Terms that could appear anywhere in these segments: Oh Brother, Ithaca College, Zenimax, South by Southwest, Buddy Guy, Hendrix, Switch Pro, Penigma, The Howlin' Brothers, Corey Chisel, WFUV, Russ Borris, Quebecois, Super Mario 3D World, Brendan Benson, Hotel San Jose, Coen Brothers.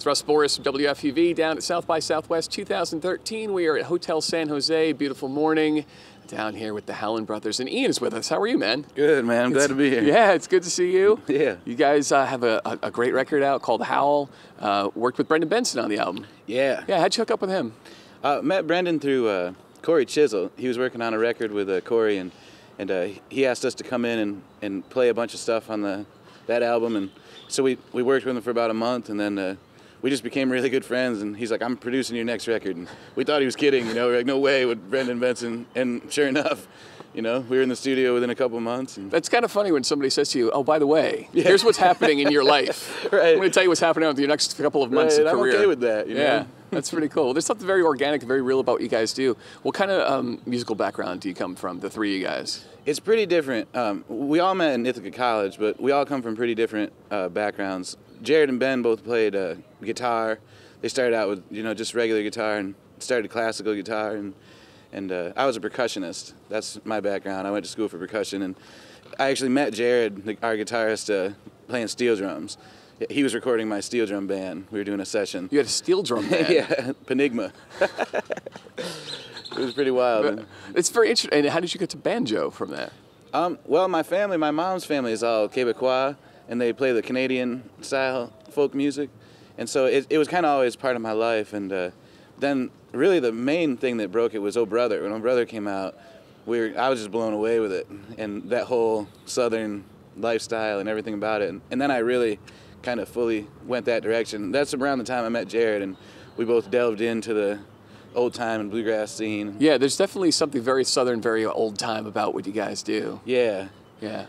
It's Russ Borris from WFUV down at South by Southwest 2013. We are at Hotel San Jose. Beautiful morning down here with the Howlin' Brothers. And Ian is with us. How are you, man? Good, man. I'm glad to be here. Yeah, it's good to see you. Yeah. You guys have a great record out called The Howl. Worked with Brendan Benson on the album. Yeah. Yeah, how'd you hook up with him? Met Brendan through Corey Chisel. He was working on a record with Corey, and he asked us to come in and play a bunch of stuff on that album. And so we worked with him for about a month, and then we just became really good friends, and he's like, I'm producing your next record. And we thought he was kidding, you know, we're like, no way with Brendan Benson. And sure enough, you know, we were in the studio within a couple of months. And that's kind of funny when somebody says to you, oh, by the way, here's what's happening in your life. Right. I'm going to tell you what's happening with your next couple of months of career. I'm okay with that, you know? Yeah, that's pretty cool. There's something very organic, very real about what you guys do. What kind of musical background do you come from, the three of you guys? It's pretty different. We all met in Ithaca College, but we all come from pretty different backgrounds. Jared and Ben both played guitar. They started out with, you know, just regular guitar and started classical guitar, and I was a percussionist. That's my background. I went to school for percussion, and I actually met Jared, our guitarist, playing steel drums. He was recording my steel drum band. We were doing a session. You had a steel drum band? Yeah, Penigma. It was pretty wild. But it's very interesting. And how did you get to banjo from that? Well, my mom's family is all Quebecois, and they play the Canadian style folk music. And so it was kind of always part of my life. And then really the main thing that broke it was Oh Brother. When Oh Brother came out, I was just blown away with it and that whole Southern lifestyle and everything about it. And then I really kind of fully went that direction. That's around the time I met Jared, and we both delved into the old time and bluegrass scene. Yeah, there's definitely something very Southern, very old time about what you guys do. Yeah. Yeah.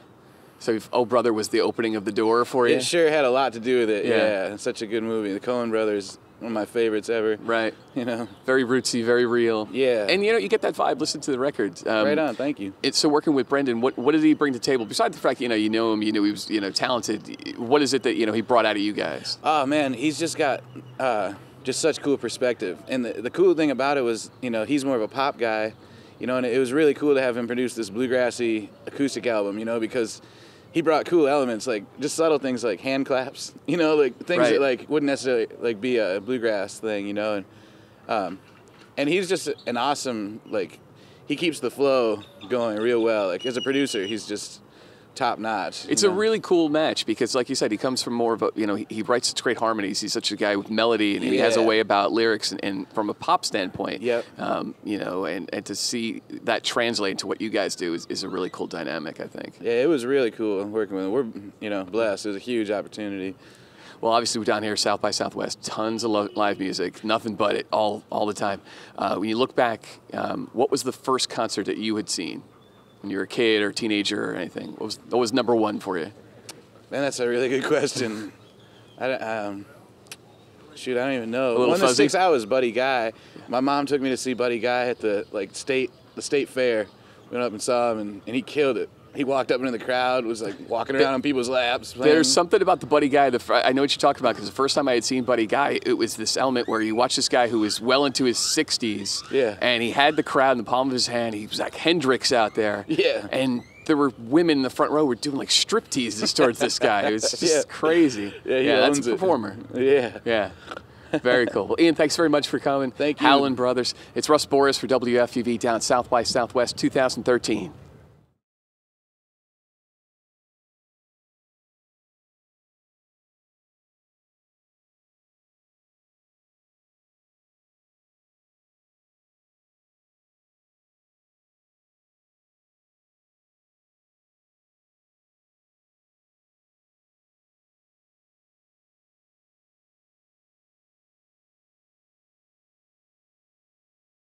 So Oh Brother was the opening of the door for you? It sure had a lot to do with it, yeah. It's such a good movie. The Coen Brothers, one of my favorites ever. Right. You know. Very rootsy, very real. Yeah. And, you know, you get that vibe. Listen to the records. Right on. Thank you. So working with Brendan, what did he bring to the table? Besides the fact, you know him, you knew he was, talented, what is it that, he brought out of you guys? Oh, man, he's just got just such cool perspective. And the cool thing about it was, he's more of a pop guy, and it was really cool to have him produce this bluegrassy acoustic album, because he brought cool elements, like just subtle things like hand claps, like things that like wouldn't necessarily like be a bluegrass thing, and he's just an awesome, he keeps the flow going real well. Like as a producer, he's just top notch. It's a really cool match because, like you said, he comes from more of a, he writes such great harmonies. He's such a guy with melody, and he has a way about lyrics, and from a pop standpoint, and to see that translate into what you guys do is a really cool dynamic, I think. Yeah, it was really cool working with him. We're, blessed. It was a huge opportunity. Well, obviously, we're down here South by Southwest, tons of live music, nothing but it all the time. When you look back, what was the first concert that you had seen when you were a kid or a teenager or anything? What was number one for you? Man, that's a really good question. I don't even know. One that sticks out was Buddy Guy. My mom took me to see Buddy Guy at the state fair. We went up and saw him, and he killed it. He walked up into the crowd, was like walking around on people's laps. There's something about the Buddy Guy. I know what you're talking about because the first time I had seen Buddy Guy, it was this element where you watch this guy who was well into his 60s. Yeah. And he had the crowd in the palm of his hand. He was like Hendrix out there. Yeah. And there were women in the front row were doing like strip teases towards this guy. It was just crazy. Yeah, that's a performer. Yeah. Yeah. Very cool. Well, Ian, thanks very much for coming. Thank you. Howlin' Brothers. It's Russ Borris for WFUV down South by Southwest 2013.